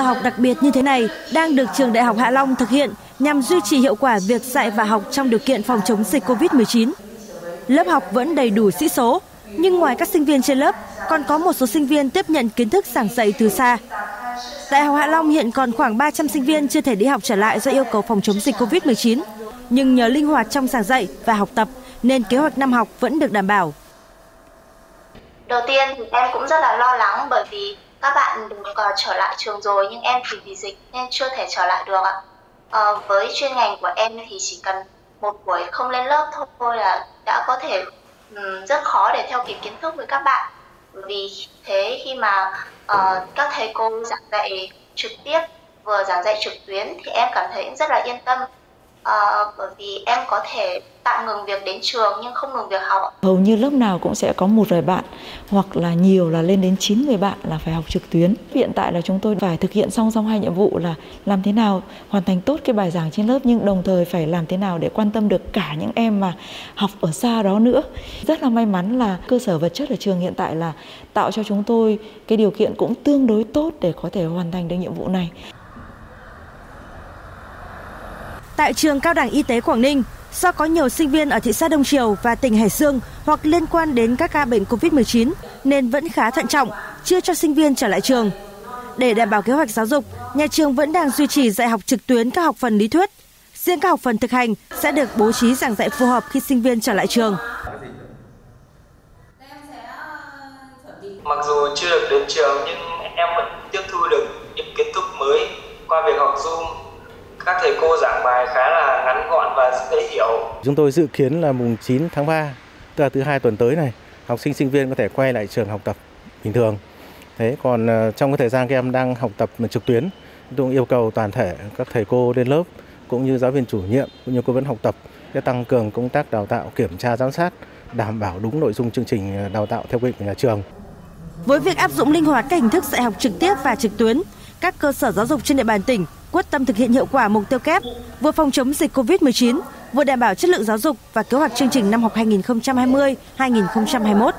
giờ học đặc biệt như thế này đang được trường Đại học Hạ Long thực hiện nhằm duy trì hiệu quả việc dạy và học trong điều kiện phòng chống dịch COVID-19. Lớp học vẫn đầy đủ sĩ số, nhưng ngoài các sinh viên trên lớp, còn có một số sinh viên tiếp nhận kiến thức giảng dạy từ xa. Đại học Hạ Long hiện còn khoảng 300 sinh viên chưa thể đi học trở lại do yêu cầu phòng chống dịch COVID-19, nhưng nhờ linh hoạt trong giảng dạy và học tập nên kế hoạch năm học vẫn được đảm bảo. Đầu tiên thì em cũng rất là lo lắng bởi vì các bạn được trở lại trường rồi nhưng em thì vì dịch nên chưa thể trở lại được ạ. Với chuyên ngành của em thì chỉ cần một buổi không lên lớp thôi là đã có thể rất khó để theo kịp kiến thức với các bạn. Vì thế khi mà các thầy cô giảng dạy trực tiếp vừa giảng dạy trực tuyến thì em cảm thấy rất là yên tâm, bởi vì em có thể tạm ngừng việc đến trường nhưng không ngừng việc học. Hầu như lớp nào cũng sẽ có một vài bạn hoặc là nhiều là lên đến 9 người bạn là phải học trực tuyến. Hiện tại là chúng tôi phải thực hiện song song hai nhiệm vụ là làm thế nào hoàn thành tốt cái bài giảng trên lớp nhưng đồng thời phải làm thế nào để quan tâm được cả những em mà học ở xa đó nữa. Rất là may mắn là cơ sở vật chất ở trường hiện tại là tạo cho chúng tôi cái điều kiện cũng tương đối tốt để có thể hoàn thành được nhiệm vụ này. Tại trường Cao đẳng Y tế Quảng Ninh, do có nhiều sinh viên ở thị xã Đông Triều và tỉnh Hải Dương hoặc liên quan đến các ca bệnh COVID-19 nên vẫn khá thận trọng, chưa cho sinh viên trở lại trường. Để đảm bảo kế hoạch giáo dục, nhà trường vẫn đang duy trì dạy học trực tuyến các học phần lý thuyết. Riêng các học phần thực hành sẽ được bố trí giảng dạy phù hợp khi sinh viên trở lại trường. Mặc dù chưa được đến trường nhưng em vẫn tiếp thu được những kiến thức mới qua việc học Zoom. Các thầy cô giảng bài khá là ngắn gọn và dễ hiểu. Chúng tôi dự kiến là mùng 9 tháng 3, tức là thứ hai tuần tới này, học sinh sinh viên có thể quay lại trường học tập bình thường. Thế còn trong cái thời gian các em đang học tập trực tuyến, chúng tôi yêu cầu toàn thể các thầy cô lên lớp cũng như giáo viên chủ nhiệm cũng như cố vấn học tập để tăng cường công tác đào tạo, kiểm tra giám sát, đảm bảo đúng nội dung chương trình đào tạo theo quy định của nhà trường. Với việc áp dụng linh hoạt các hình thức dạy học trực tiếp và trực tuyến, các cơ sở giáo dục trên địa bàn tỉnh quyết tâm thực hiện hiệu quả mục tiêu kép, vừa phòng chống dịch COVID-19, vừa đảm bảo chất lượng giáo dục và kế hoạch chương trình năm học 2020-2021.